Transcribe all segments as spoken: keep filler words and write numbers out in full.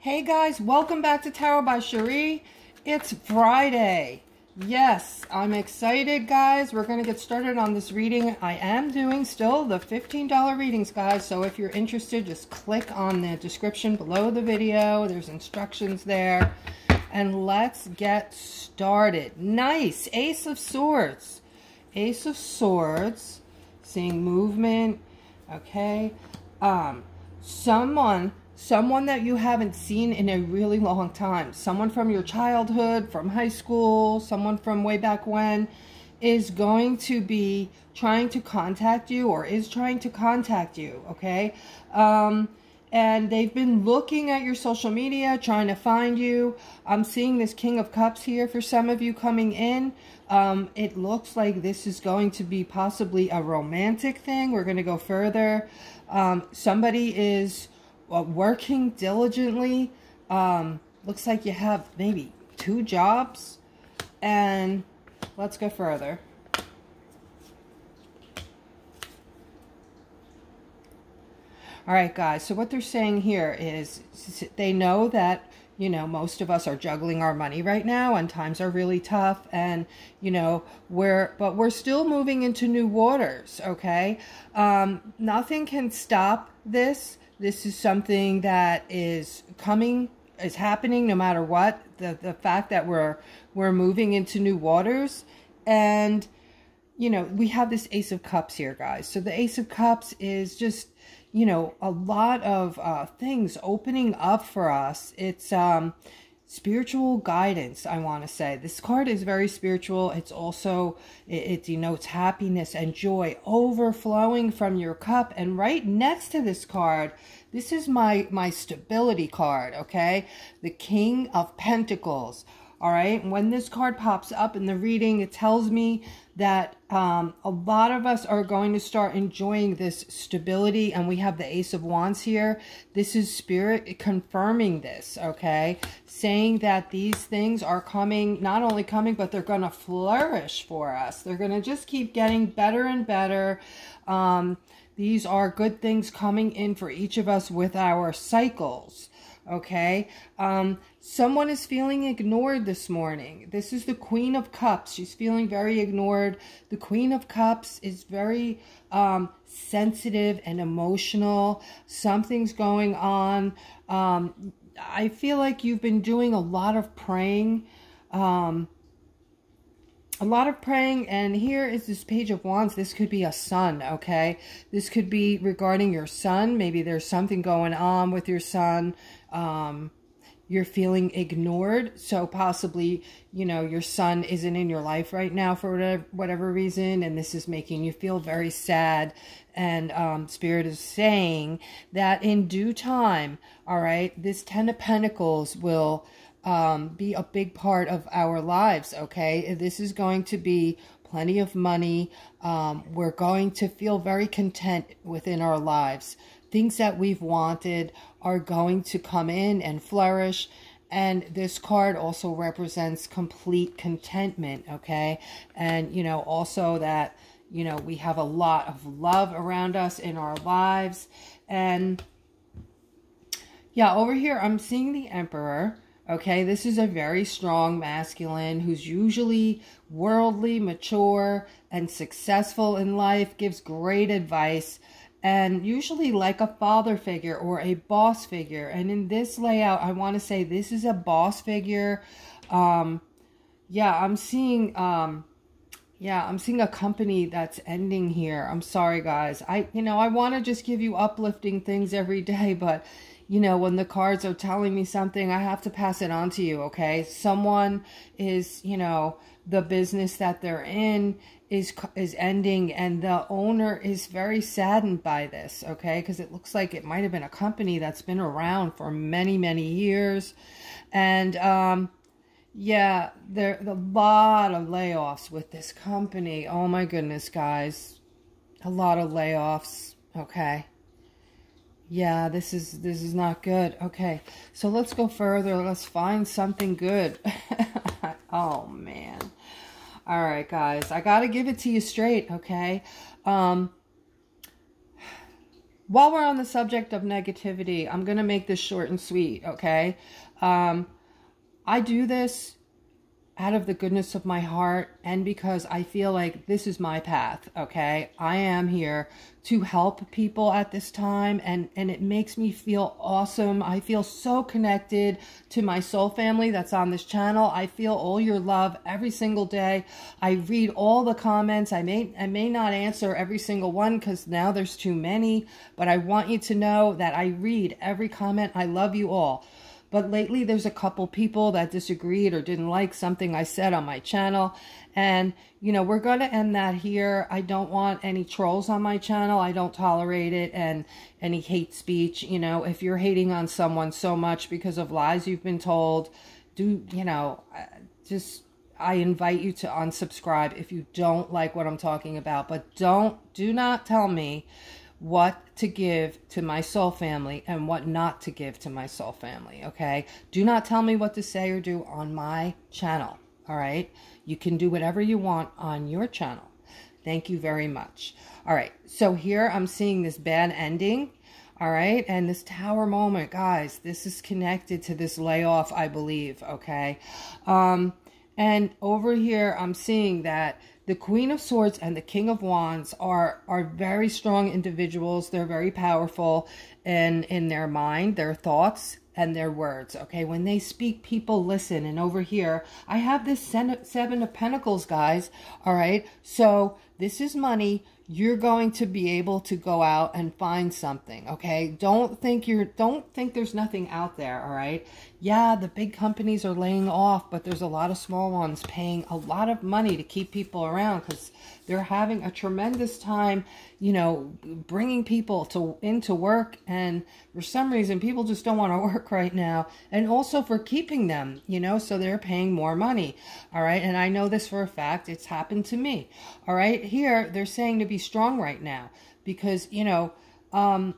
Hey guys, welcome back to Tarot by Cherie. It's Friday. Yes, I'm excited, guys. We're going to get started on this reading. I am doing still the fifteen dollar readings, guys. So if you're interested, just click on the description below the video. There's instructions there. And let's get started. Nice. Ace of Swords. Ace of Swords. Seeing movement. Okay. Um, someone... Someone that you haven't seen in a really long time, someone from your childhood, from high school, someone from way back when, is going to be trying to contact you or is trying to contact you, okay? Um, and they've been looking at your social media, trying to find you. I'm seeing this King of Cups here for some of you coming in. Um, it looks like this is going to be possibly a romantic thing. We're going to go further. Um, somebody is... Well, working diligently, um, looks like you have maybe two jobs, and let's go further. All right, guys, so what they're saying here is they know that, you know, most of us are juggling our money right now and times are really tough, and, you know, we're, but we're still moving into new waters, okay? Um, nothing can stop this. This is something that is coming, is happening no matter what. The the fact that we're we're moving into new waters, and you know, we have this Ace of Cups here, guys. So the Ace of Cups is just, you know, a lot of uh things opening up for us. It's um spiritual guidance, I want to say. This card is very spiritual. It's also, it, it denotes happiness and joy overflowing from your cup. And right next to this card, this is my, my stability card, okay? The King of Pentacles, all right? When this card pops up in the reading, it tells me that um, a lot of us are going to start enjoying this stability, and we have the Ace of Wands here. This is Spirit confirming this, okay? Saying that these things are coming, not only coming, but they're going to flourish for us. They're going to just keep getting better and better. Um, these are good things coming in for each of us with our cycles, okay? Um, someone is feeling ignored this morning. This is the Queen of Cups. She's feeling very ignored. The Queen of Cups is very um, sensitive and emotional. Something's going on. Um, I feel like you've been doing a lot of praying. Um, a lot of praying. And here is this Page of Wands. This could be a son, okay? This could be regarding your son. Maybe there's something going on with your son. Um... You're feeling ignored. So possibly, you know, your son isn't in your life right now for whatever, whatever reason. And this is making you feel very sad. And um, Spirit is saying that in due time, all right, this Ten of Pentacles will um, be a big part of our lives, okay? This is going to be plenty of money. Um, we're going to feel very content within our lives. Things that we've wanted are going to come in and flourish. And this card also represents complete contentment, okay? And, you know, also that, you know, we have a lot of love around us in our lives. And, yeah, over here I'm seeing the Emperor. Okay, this is a very strong masculine who's usually worldly, mature, and successful in life, gives great advice, and usually like a father figure or a boss figure. And in this layout, I want to say this is a boss figure. Um, yeah, I'm seeing... Um, Yeah, I'm seeing a company that's ending here. I'm sorry, guys. I, you know, I want to just give you uplifting things every day, but, you know, when the cards are telling me something, I have to pass it on to you, okay? Someone is, you know, the business that they're in is is ending, and the owner is very saddened by this, okay? Because it looks like it might have been a company that's been around for many, many years, and, um... yeah, there's a lot of layoffs with this company. Oh my goodness, guys. A lot of layoffs. Okay. Yeah, this is this is not good. Okay. So let's go further. Let's find something good. Oh man. All right, guys. I got to give it to you straight, okay? Um While we're on the subject of negativity, I'm going to make this short and sweet, okay? Um, I do this out of the goodness of my heart and because I feel like this is my path, okay? I am here to help people at this time, and, and it makes me feel awesome. I feel so connected to my soul family that's on this channel. I feel all your love every single day. I read all the comments. I may, I may not answer every single one because now there's too many, but I want you to know that I read every comment. I love you all. But lately there's a couple people that disagreed or didn't like something I said on my channel. And, you know, we're going to end that here. I don't want any trolls on my channel. I don't tolerate it and any hate speech. You know, if you're hating on someone so much because of lies you've been told, do, you know, just, I invite you to unsubscribe if you don't like what I'm talking about. But don't, do not tell me what to give to my soul family and what not to give to my soul family, okay? Do not tell me what to say or do on my channel, all right? You can do whatever you want on your channel. Thank you very much. All right, so here I'm seeing this bad ending, all right? And this tower moment, guys, this is connected to this layoff, I believe, okay? Um, and over here, I'm seeing that the Queen of Swords and the King of Wands are, are very strong individuals. They're very powerful in, in their mind, their thoughts, and their words. Okay, when they speak, people listen. And over here, I have this Seven of Pentacles, guys. All right, so this is money. You're going to be able to go out and find something, okay? Don't think you're, don't think there's nothing out there, all right? Yeah, the big companies are laying off, but there's a lot of small ones paying a lot of money to keep people around because they're having a tremendous time, you know, bringing people to into work. And for some reason, people just don't want to work right now. And also for keeping them, you know, so they're paying more money, all right? And I know this for a fact. It's happened to me, all right? Here, they're saying to be strong right now because, you know, um,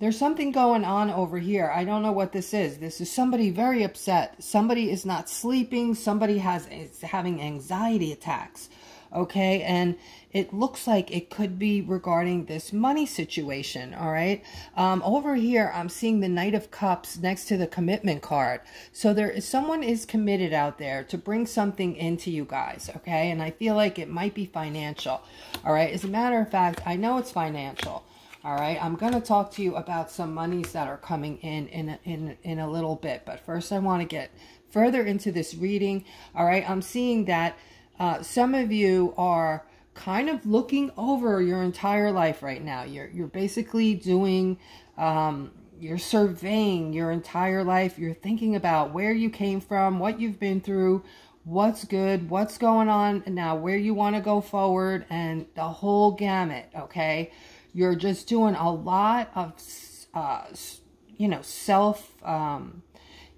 there's something going on over here. I don't know what this is. This is somebody very upset. Somebody is not sleeping. Somebody has is having anxiety attacks. Okay. And it looks like it could be regarding this money situation. All right. Um, over here, I'm seeing the Knight of Cups next to the commitment card. So there is someone is committed out there to bring something into you guys. Okay. And I feel like it might be financial. All right. As a matter of fact, I know it's financial. All right. I'm going to talk to you about some monies that are coming in, in, a, in, in a little bit, but first I want to get further into this reading. All right. I'm seeing that Uh, some of you are kind of looking over your entire life right now. You're, you're basically doing, um, you're surveying your entire life. You're thinking about where you came from, what you've been through, what's good, what's going on now, where you want to go forward, and the whole gamut, okay? You're just doing a lot of, uh, you know, self, um,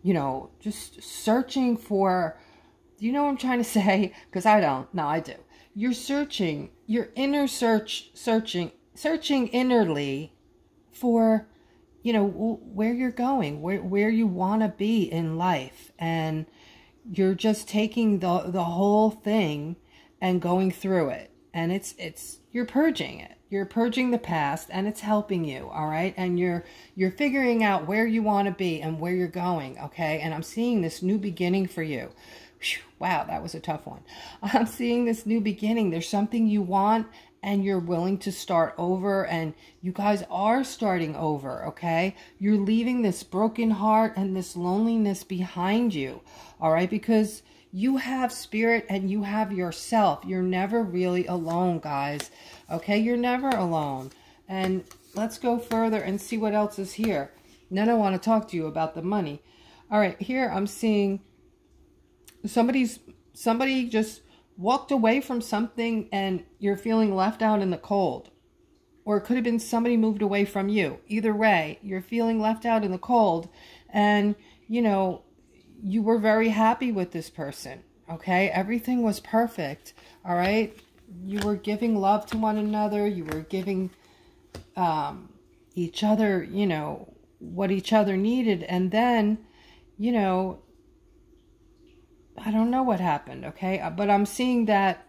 you know, just searching for, do you know what I'm trying to say? Because I don't. No, I do. You're searching, your inner search, searching, searching innerly for, you know, where you're going, where, where you want to be in life. And you're just taking the, the whole thing and going through it. And it's, it's, you're purging it. You're purging the past and it's helping you. All right. And you're, you're figuring out where you want to be and where you're going. Okay. And I'm seeing this new beginning for you. Wow, that was a tough one. I'm seeing this new beginning. There's something you want and you're willing to start over, and you guys are starting over, okay? You're leaving this broken heart and this loneliness behind you, all right? Because you have spirit and you have yourself. You're never really alone, guys, okay? You're never alone. And let's go further and see what else is here. Then I want to talk to you about the money. All right, here I'm seeing Somebody's, somebody just walked away from something and you're feeling left out in the cold. Or it could have been somebody moved away from you. Either way, you're feeling left out in the cold. And, you know, you were very happy with this person. Okay? Everything was perfect. All right? You were giving love to one another. You were giving um, each other, you know, what each other needed. And then, you know, I don't know what happened, okay? But I'm seeing that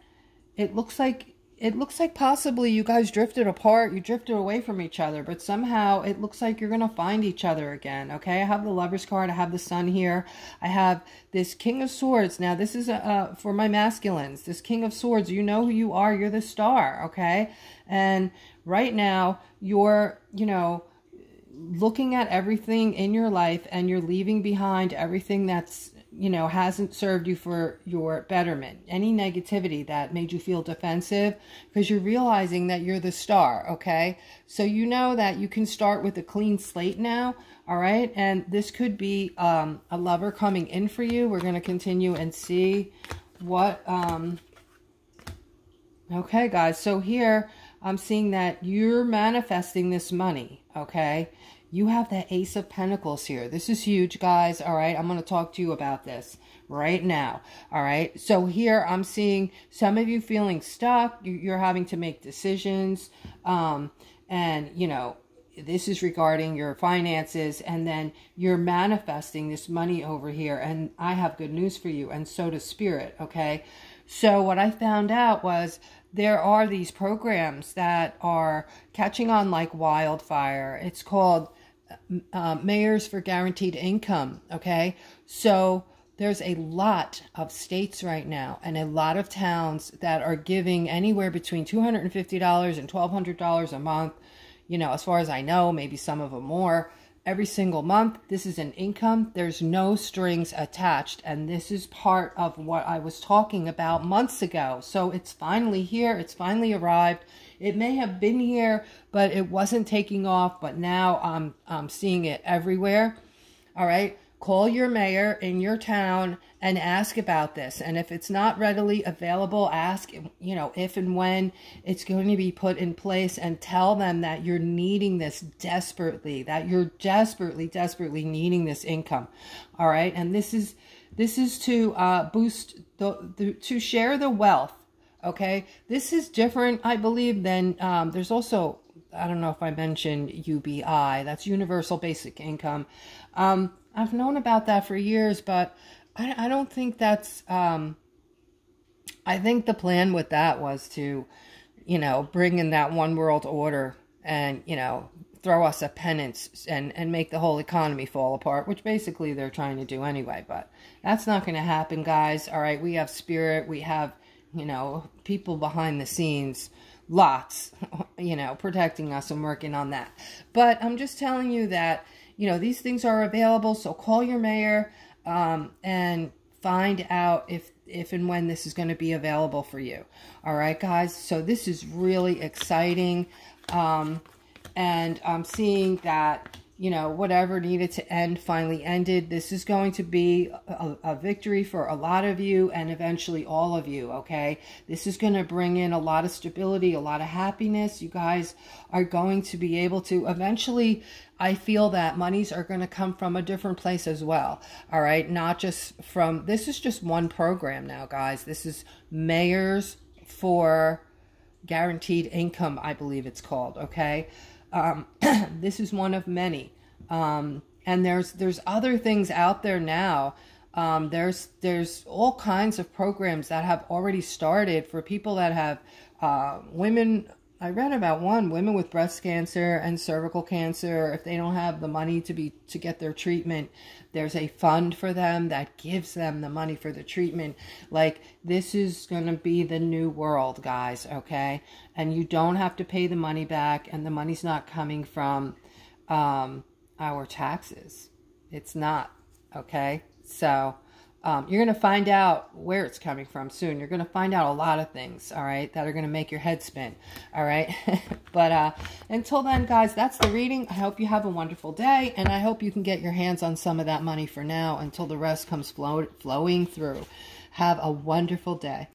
it looks like it looks like possibly you guys drifted apart. You drifted away from each other, but somehow it looks like you're going to find each other again, okay? I have the Lover's card. I have the Sun here. I have this King of Swords. Now, this is uh, for my masculines. This King of Swords, you know who you are. You're the star, okay? And right now, you're, you know, looking at everything in your life and you're leaving behind everything that's, you know, hasn't served you for your betterment. Any negativity that made you feel defensive, because you're realizing that you're the star, okay? So you know that you can start with a clean slate now, all right? And this could be um, a lover coming in for you. We're going to continue and see what... Um, okay, guys, so here I'm seeing that you're manifesting this money, okay? You have the Ace of Pentacles here. This is huge, guys. All right. I'm going to talk to you about this right now. All right. So here I'm seeing some of you feeling stuck. You're having to make decisions. Um, and, you know, this is regarding your finances. And then you're manifesting this money over here. And I have good news for you. And so does Spirit. Okay. So what I found out was, there are these programs that are catching on like wildfire. It's called uh, Mayors for Guaranteed Income, okay? So there's a lot of states right now and a lot of towns that are giving anywhere between two hundred fifty dollars and twelve hundred dollars a month, you know, as far as I know, maybe some of them more, every single month. This is an income. There's no strings attached. And this is part of what I was talking about months ago. So it's finally here. It's finally arrived. It may have been here, but it wasn't taking off. But now I'm, I'm seeing it everywhere. All right. Call your mayor in your town and ask about this. And if it's not readily available, ask, you know, if and when it's going to be put in place, and tell them that you're needing this desperately, that you're desperately, desperately needing this income. All right. And this is, this is to uh, boost the, the, to share the wealth. Okay. This is different, I believe, than um, there's also, I don't know if I mentioned U B I, that's universal basic income. Um, I've known about that for years, but I, I don't think that's, um, I think the plan with that was to, you know, bring in that one world order and, you know, throw us a penance and, and make the whole economy fall apart, which basically they're trying to do anyway, but that's not going to happen, guys. All right. We have Spirit. We have, you know, people behind the scenes, lots, you know, protecting us and working on that. But I'm just telling you that, you know, these things are available. So call your mayor um, and find out if, if and when this is going to be available for you. All right, guys. So this is really exciting. Um, and I'm seeing that, you know, whatever needed to end finally ended. This is going to be a, a victory for a lot of you and eventually all of you, okay? This is going to bring in a lot of stability, a lot of happiness. You guys are going to be able to eventually, I feel that monies are going to come from a different place as well, all right? Not just from, this is just one program now, guys. This is Mayors for Guaranteed Income, I believe it's called, okay? Um, this is one of many. Um, and there's, there's other things out there now. Um, there's, there's all kinds of programs that have already started for people that have, uh, women. I read about one, women with breast cancer and cervical cancer. If they don't have the money to be, to get their treatment, there's a fund for them that gives them the money for the treatment. Like, this is going to be the new world, guys. Okay. And you don't have to pay the money back, and the money's not coming from, um, our taxes. It's not. Okay. So, Um, you're going to find out where it's coming from soon. You're going to find out a lot of things, all right, that are going to make your head spin, all right? But uh, until then, guys, that's the reading. I hope you have a wonderful day, and I hope you can get your hands on some of that money for now until the rest comes flow flowing through. Have a wonderful day.